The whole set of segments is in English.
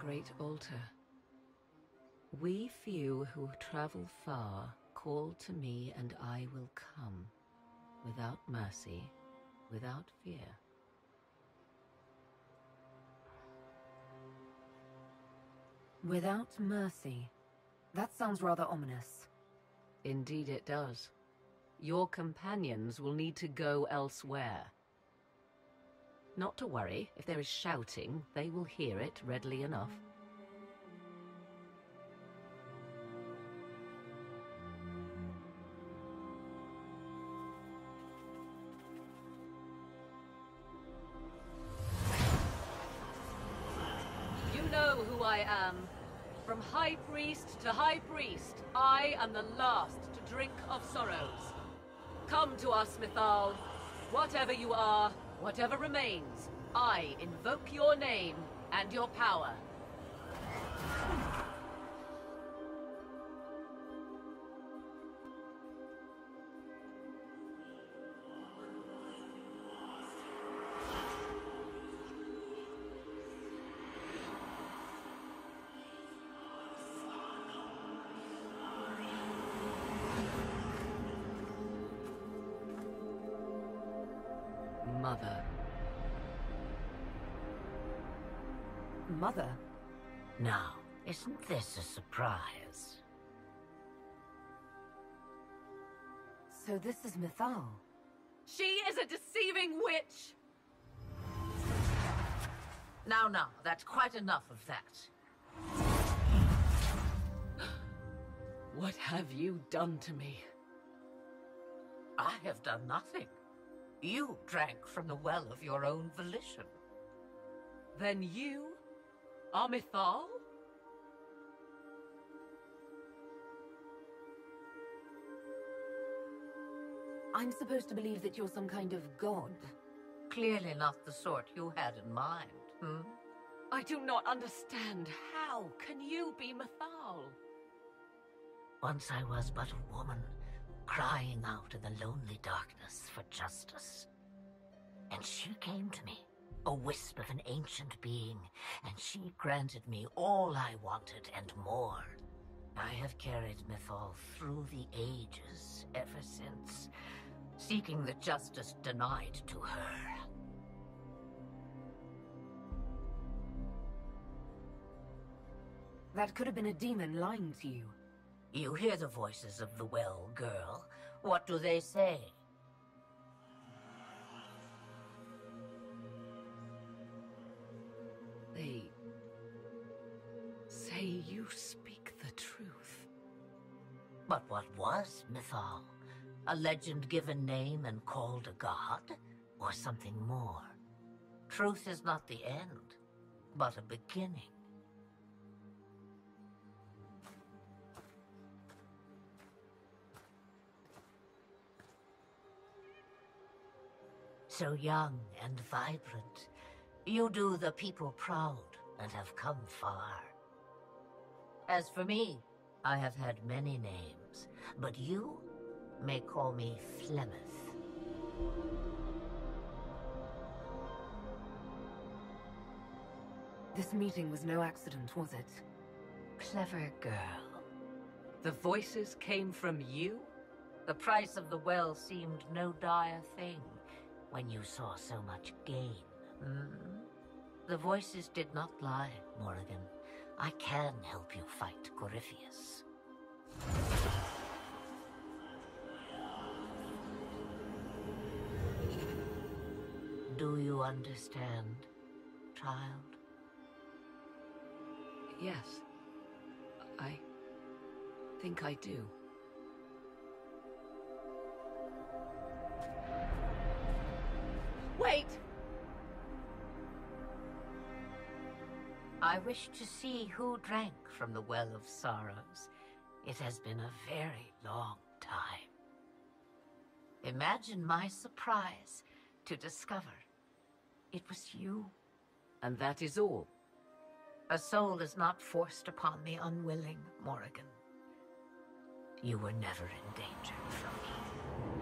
great altar. We few who travel far call to me and I will come, without mercy, without fear. Without mercy. That sounds rather ominous. Indeed it does. Your companions will need to go elsewhere. Not to worry, if there is shouting, they will hear it readily enough. You know who I am. From High Priest to High Priest, I am the last to drink of sorrows. Come to us, Mythal. Whatever you are, whatever remains, I invoke your name and your power. Mother? Now, isn't this a surprise? So this is Mythal. She is a deceiving witch! Now, that's quite enough of that. What have you done to me? I have done nothing. You drank from the well of your own volition. Then you are Mythal? I'm supposed to believe that you're some kind of god. Clearly not the sort you had in mind, I do not understand. How can you be Mythal? Once I was but a woman, crying out in the lonely darkness for justice. And she came to me. A wisp of an ancient being, and she granted me all I wanted and more. I have carried Mythal through the ages ever since, seeking the justice denied to her. That could have been a demon lying to you. You hear the voices of the well, girl. What do they say? They say you speak the truth. But what was Mythal? A legend given name and called a god? Or something more? Truth is not the end, but a beginning. So young and vibrant, you do the people proud, and have come far. As for me, I have had many names, but you may call me Flemeth. This meeting was no accident, was it? Clever girl. The voices came from you? The price of the well seemed no dire thing, when you saw so much gain. The voices did not lie, Morrigan. I can help you fight Corypheus. Do you understand, child? Yes. I think I do. Wait! I wish to see who drank from the Well of Sorrows. It has been a very long time. Imagine my surprise to discover it was you. And that is all. A soul is not forced upon the unwilling, Morrigan. You were never in danger from me.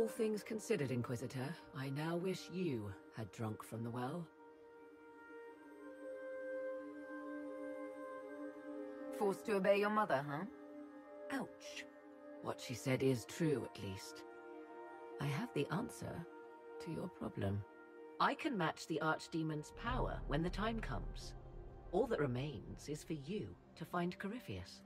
All things considered, Inquisitor, I now wish you had drunk from the well. Forced to obey your mother, huh? Ouch. What she said is true, at least. I have the answer to your problem. I can match the Archdemon's power when the time comes. All that remains is for you to find Corypheus.